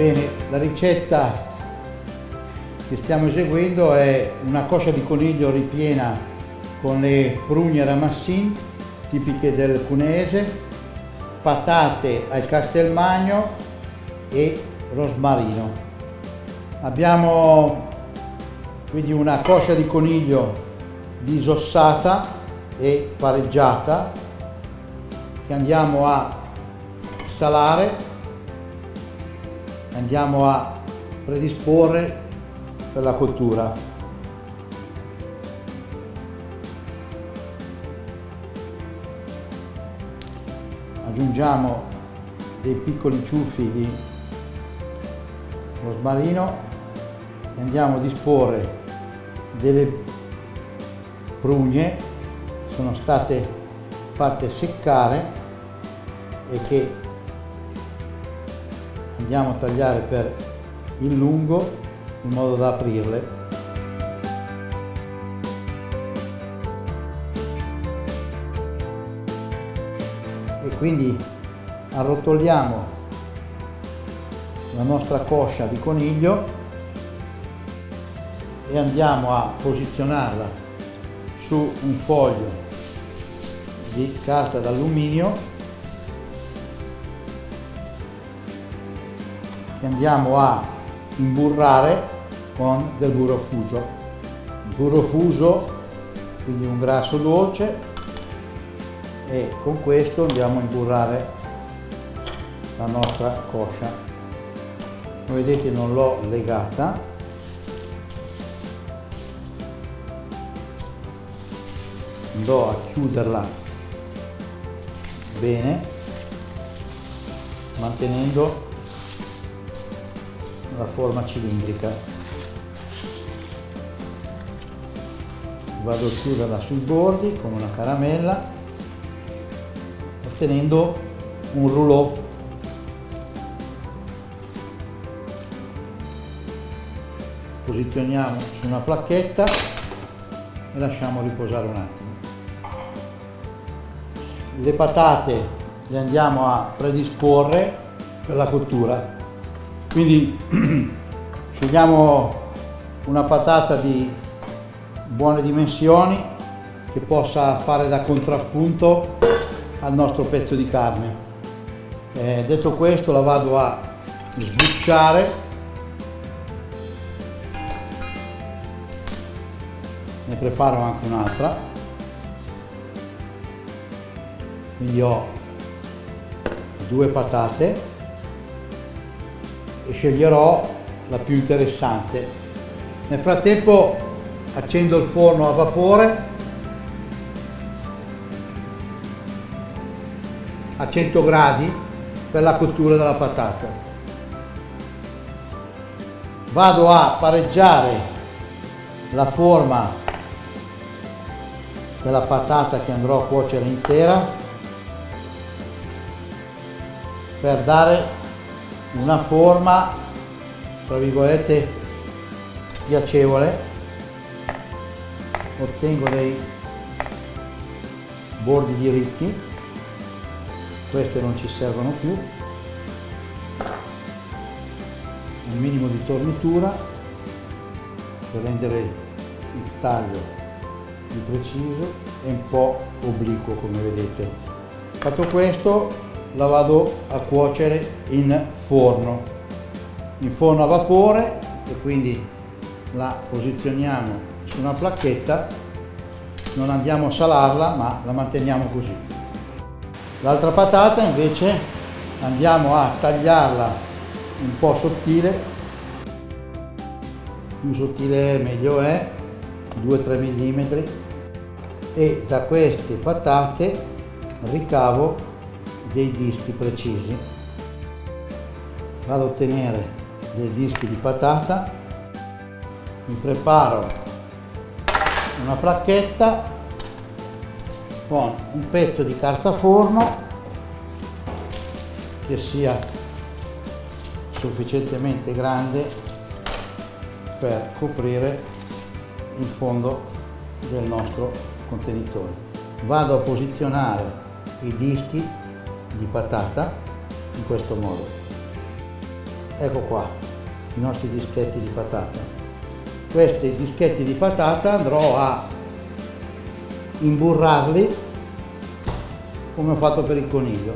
Bene, la ricetta che stiamo eseguendo è una coscia di coniglio ripiena con le prugne ramassin, tipiche del Cuneese, patate al Castelmagno e rosmarino. Abbiamo quindi una coscia di coniglio disossata e pareggiata che andiamo a salare, andiamo a predisporre per la cottura. Aggiungiamo dei piccoli ciuffi di rosmarino e andiamo a disporre delle prugne, sono state fatte seccare e che andiamo a tagliare per il lungo in modo da aprirle. E quindi arrotoliamo la nostra coscia di coniglio e andiamo a posizionarla su un foglio di carta d'alluminio che andiamo a imburrare con del burro fuso. Il burro fuso, quindi un grasso dolce, e con questo andiamo a imburrare la nostra coscia. Come vedete non l'ho legata. Andò a chiuderla bene, mantenendo la forma cilindrica. Vado a chiuderla sui bordi con una caramella, ottenendo un rouleau. Posizioniamo su una placchetta e lasciamo riposare un attimo. Le patate le andiamo a predisporre per la cottura, quindi scegliamo una patata di buone dimensioni che possa fare da contrappunto al nostro pezzo di carne. Detto questo, la vado a sbucciare, ne preparo anche un'altra. Quindi ho 2 patate e sceglierò la più interessante. Nel frattempo accendo il forno a vapore a 100 gradi per la cottura della patata. Vado a pareggiare la forma della patata che andrò a cuocere intera, per dare una forma, tra virgolette, piacevole. Ottengo dei bordi diritti, queste non ci servono più, un minimo di tornitura per rendere il taglio più preciso e un po' obliquo, come vedete. Fatto questo, la vado a cuocere in forno a vapore, e quindi la posizioniamo su una placchetta, non andiamo a salarla ma la manteniamo così. L'altra patata invece andiamo a tagliarla un po' sottile, più sottile meglio è, 2-3 mm, e da queste patate ricavo dei dischi precisi. Vado a ottenere dei dischi di patata, mi preparo una placchetta con un pezzo di carta forno che sia sufficientemente grande per coprire il fondo del nostro contenitore. Vado a posizionare i dischi di patata in questo modo. Ecco qua, i nostri dischetti di patata. Questi dischetti di patata andrò a imburrarli come ho fatto per il coniglio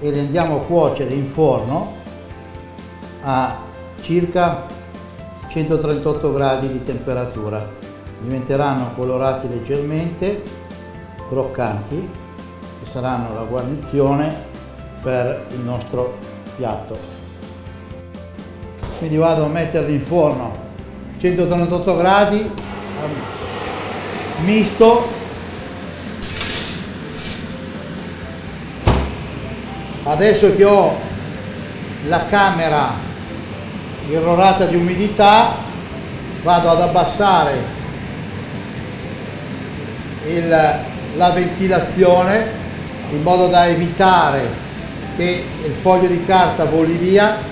e li andiamo a cuocere in forno a circa 138 gradi di temperatura. Diventeranno colorati leggermente, croccanti, e saranno la guarnizione per il nostro piatto. Quindi vado a metterli in forno 138 gradi misto . Adesso che ho la camera irrorata di umidità vado ad abbassare la ventilazione in modo da evitare che il foglio di carta voli via.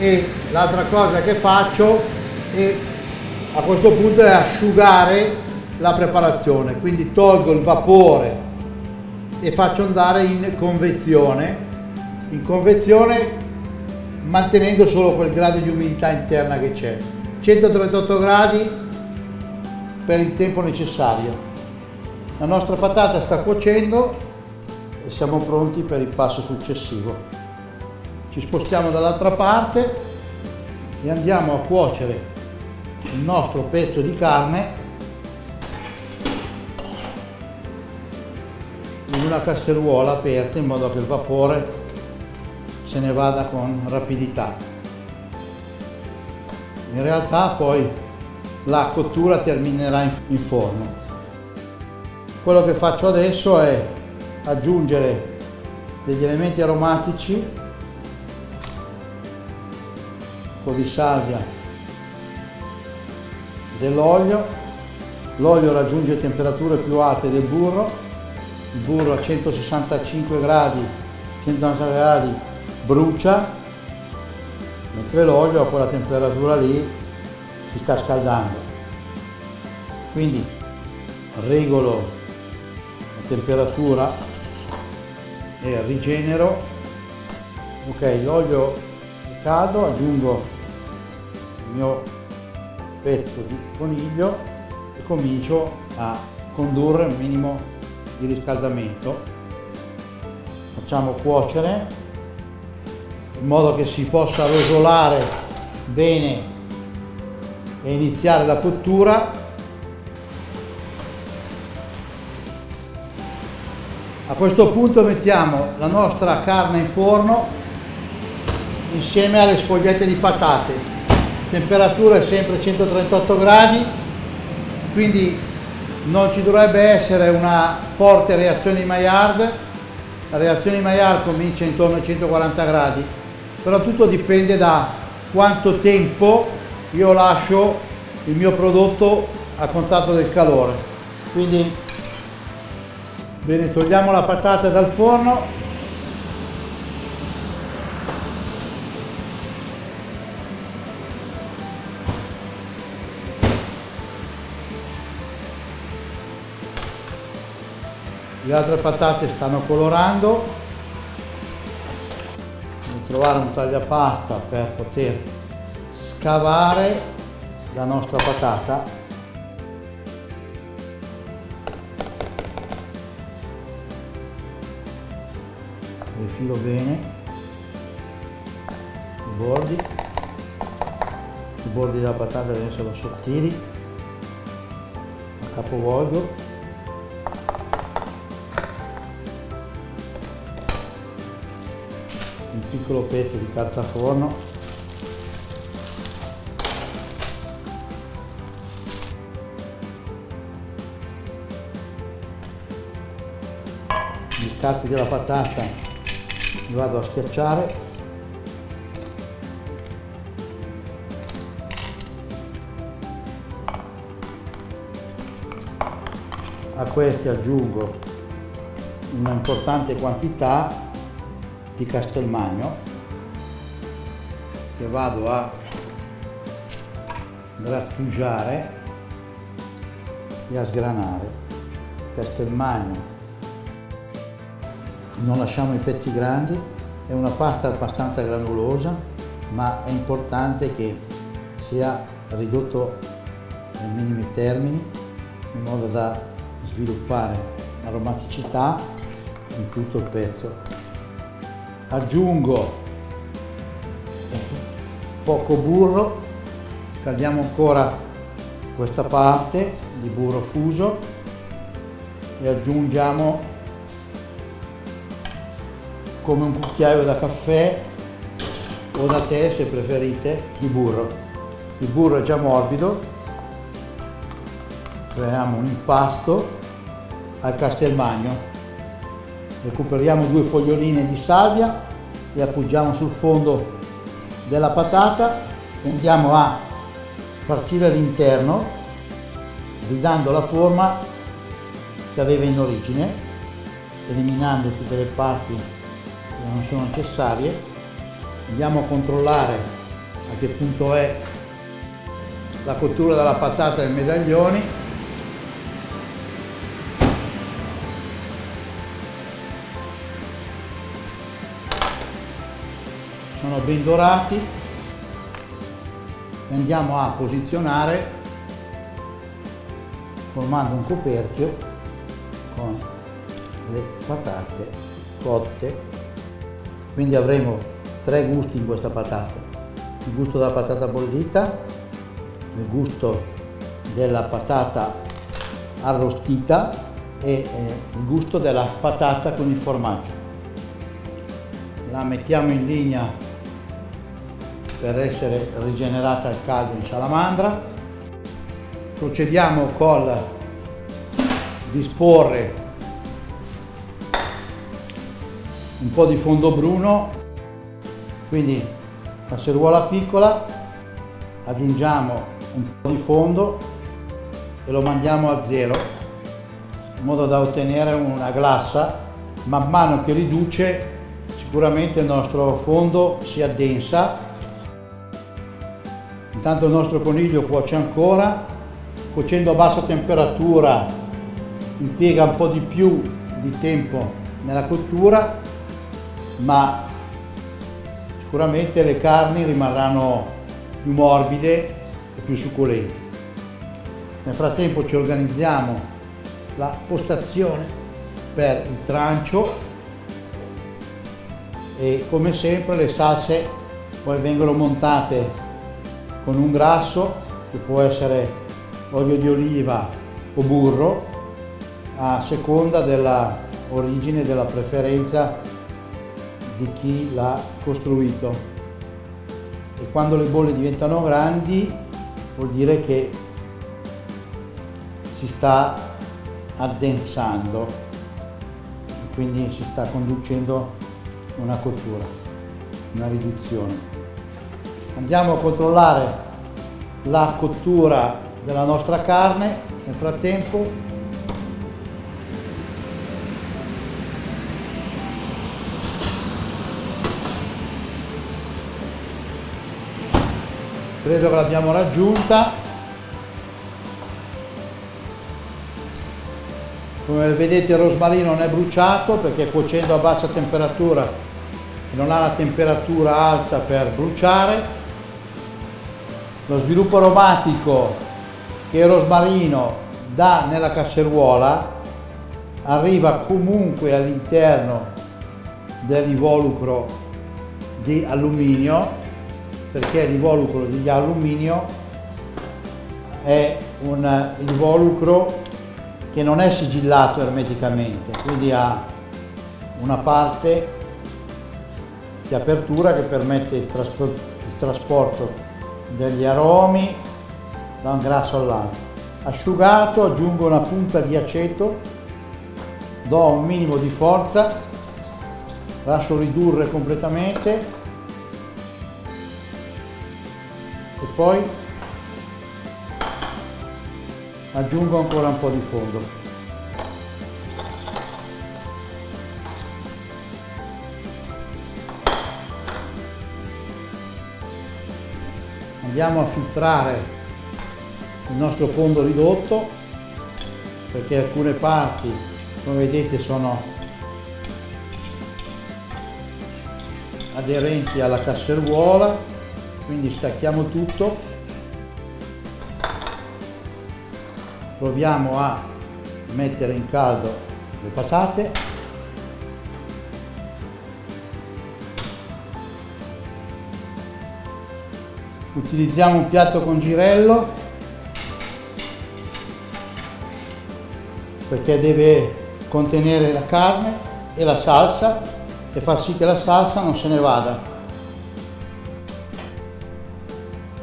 E l'altra cosa che faccio è, a questo punto, è asciugare la preparazione, quindi tolgo il vapore e faccio andare in convezione, mantenendo solo quel grado di umidità interna che c'è, 138 gradi per il tempo necessario. La nostra patata sta cuocendo e siamo pronti per il passo successivo. Ci spostiamo dall'altra parte e andiamo a cuocere il nostro pezzo di carne in una casseruola aperta in modo che il vapore se ne vada con rapidità. In realtà poi la cottura terminerà in forno. Quello che faccio adesso è aggiungere degli elementi aromatici di salvia, dell'olio. L'olio raggiunge temperature più alte del burro, il burro a 160 gradi brucia, mentre l'olio a quella temperatura lì si sta scaldando. Quindi regolo la temperatura e rigenero. Ok, l'olio è caldo, aggiungo il mio pezzo di coniglio e comincio a condurre un minimo di riscaldamento. Facciamo cuocere in modo che si possa rosolare bene e iniziare la cottura. A questo punto mettiamo la nostra carne in forno insieme alle sfogliette di patate. Temperatura è sempre 138 gradi, quindi non ci dovrebbe essere una forte reazione di Maillard. La reazione di Maillard comincia intorno ai 140 gradi, però tutto dipende da quanto tempo io lascio il mio prodotto a contatto del calore. Quindi, bene, togliamo la patata dal forno. Le altre patate stanno colorando, devo trovare un tagliapasta per poter scavare la nostra patata. Rifilo bene i bordi della patata, devono essere sottili, a capovolgo. Un piccolo pezzo di carta forno, gli scarti della patata li vado a schiacciare, a questi aggiungo una importante quantità di Castelmagno che vado a grattugiare e a sgranare. Castelmagno, non lasciamo i pezzi grandi, è una pasta abbastanza granulosa, ma è importante che sia ridotto ai minimi termini in modo da sviluppare aromaticità in tutto il pezzo. Aggiungo poco burro, scaldiamo ancora questa parte di burro fuso e aggiungiamo come un cucchiaio da caffè o da tè, se preferite, di burro. Il burro è già morbido, creiamo un impasto al Castelmagno, recuperiamo 2 foglioline di salvia, le appoggiamo sul fondo della patata e andiamo a farcire l'interno, ridando la forma che aveva in origine, eliminando tutte le parti che non sono necessarie. Andiamo a controllare a che punto è la cottura della patata e dei medaglioni. Sono ben dorati e andiamo a posizionare formando un coperchio con le patate cotte. Quindi avremo 3 gusti in questa patata: il gusto della patata bollita, il gusto della patata arrostita e il gusto della patata con il formaggio. La mettiamo in linea per essere rigenerata al caldo in salamandra. Procediamo col disporre un po' di fondo bruno, quindi la seruola piccola, aggiungiamo un po' di fondo e lo mandiamo a zero in modo da ottenere una glassa. Man mano che riduce, sicuramente il nostro fondo si addensa. Intanto il nostro coniglio cuoce ancora, cuocendo a bassa temperatura impiega un po' di più di tempo nella cottura, ma sicuramente le carni rimarranno più morbide e più succulenti. Nel frattempo ci organizziamo la postazione per il trancio e, come sempre, le salse poi vengono montate con un grasso che può essere olio di oliva o burro, a seconda della origine e della preferenza di chi l'ha costruito. E quando le bolle diventano grandi vuol dire che si sta addensando, quindi si sta conducendo una cottura, una riduzione. Andiamo a controllare la cottura della nostra carne. Nel frattempo credo che l'abbiamo raggiunta. Come vedete il rosmarino non è bruciato, perché cuocendo a bassa temperatura non ha la temperatura alta per bruciare. Lo sviluppo aromatico che il rosmarino dà nella casseruola arriva comunque all'interno del rivolucro di alluminio, perché il rivolucro di alluminio è un rivolucro che non è sigillato ermeticamente, quindi ha una parte di apertura che permette il trasporto degli aromi da un grasso all'altro. Asciugato, aggiungo una punta di aceto, do un minimo di forza, lascio ridurre completamente e poi aggiungo ancora un po' di fondo. Andiamo a filtrare il nostro fondo ridotto, perché alcune parti, come vedete, sono aderenti alla casseruola. quindi stacchiamo tutto, proviamo a mettere in caldo le patate, utilizziamo un piatto con girello perché deve contenere la carne e la salsa e far sì che la salsa non se ne vada.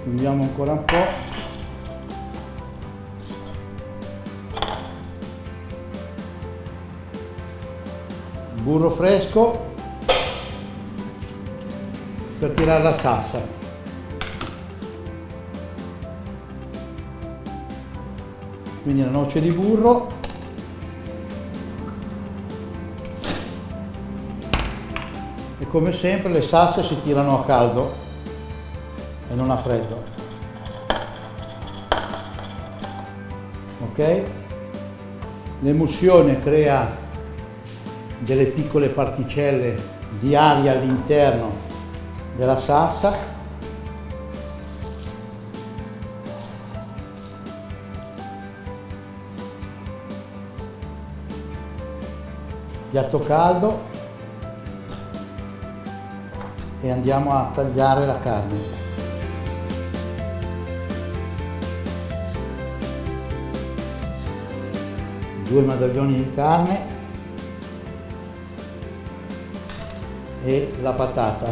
Chiudiamo ancora un po'. Burro fresco per tirare la salsa. Quindi una noce di burro. E come sempre le salse si tirano a caldo e non a freddo. Ok? L'emulsione crea delle piccole particelle di aria all'interno della salsa, piatto caldo e andiamo a tagliare la carne. Due medaglioni di carne e la patata. E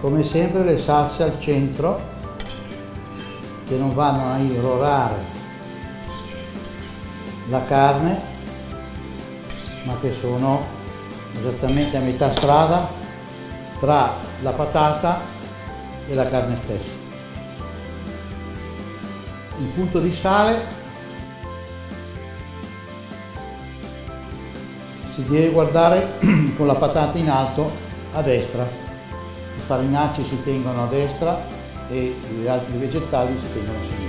come sempre le salse al centro che non vanno a irrorare la carne, ma che sono esattamente a metà strada tra la patata e la carne stessa. Un punto di sale, si deve guardare con la patata in alto a destra, i farinacei si tengono a destra e gli altri vegetali si tengono a sinistra.